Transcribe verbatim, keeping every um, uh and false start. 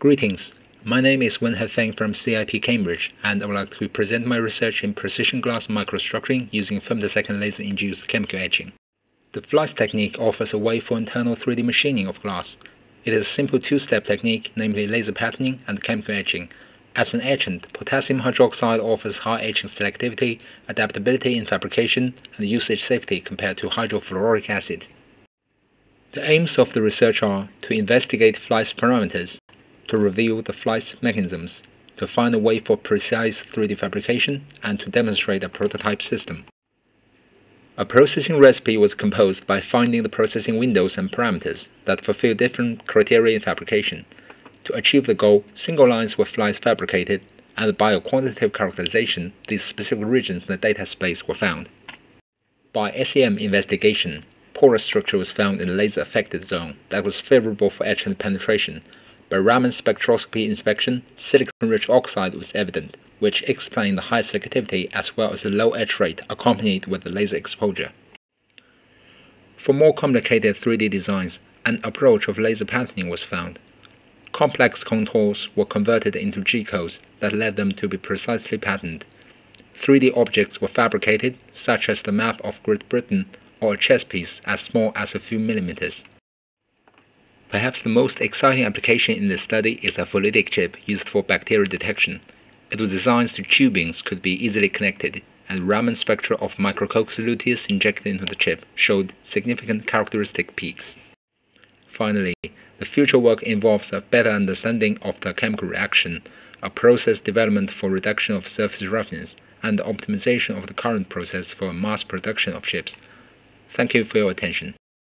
Greetings, my name is Wen Hefeng from C I P Cambridge, and I would like to present my research in precision glass microstructuring using femtosecond laser-induced chemical etching. The FLICE technique offers a way for internal three D machining of glass. It is a simple two-step technique, namely laser patterning and chemical etching. As an etchant, potassium hydroxide offers high etching selectivity, adaptability in fabrication, and usage safety compared to hydrofluoric acid. The aims of the research are to investigate FLICE parameters, to reveal the FLICE mechanisms, to find a way for precise three D fabrication, and to demonstrate a prototype system. A processing recipe was composed by finding the processing windows and parameters that fulfill different criteria in fabrication. To achieve the goal, single lines were FLICE fabricated, and by a quantitative characterization, these specific regions in the data space were found. By S E M investigation, porous structure was found in the laser-affected zone that was favorable for etchant penetration. By Raman spectroscopy inspection, silicon-rich oxide was evident, which explained the high selectivity as well as the low etch rate accompanied with the laser exposure. For more complicated three D designs, an approach of laser patterning was found. Complex contours were converted into G codes that led them to be precisely patterned. three D objects were fabricated, such as the map of Great Britain or a chess piece as small as a few millimeters. Perhaps the most exciting application in this study is a fluidic chip used for bacterial detection. It was designed so tubings could be easily connected, and Raman spectra of Micrococcus luteus injected into the chip showed significant characteristic peaks. Finally, the future work involves a better understanding of the chemical reaction, a process development for reduction of surface roughness, and the optimization of the current process for mass production of chips. Thank you for your attention.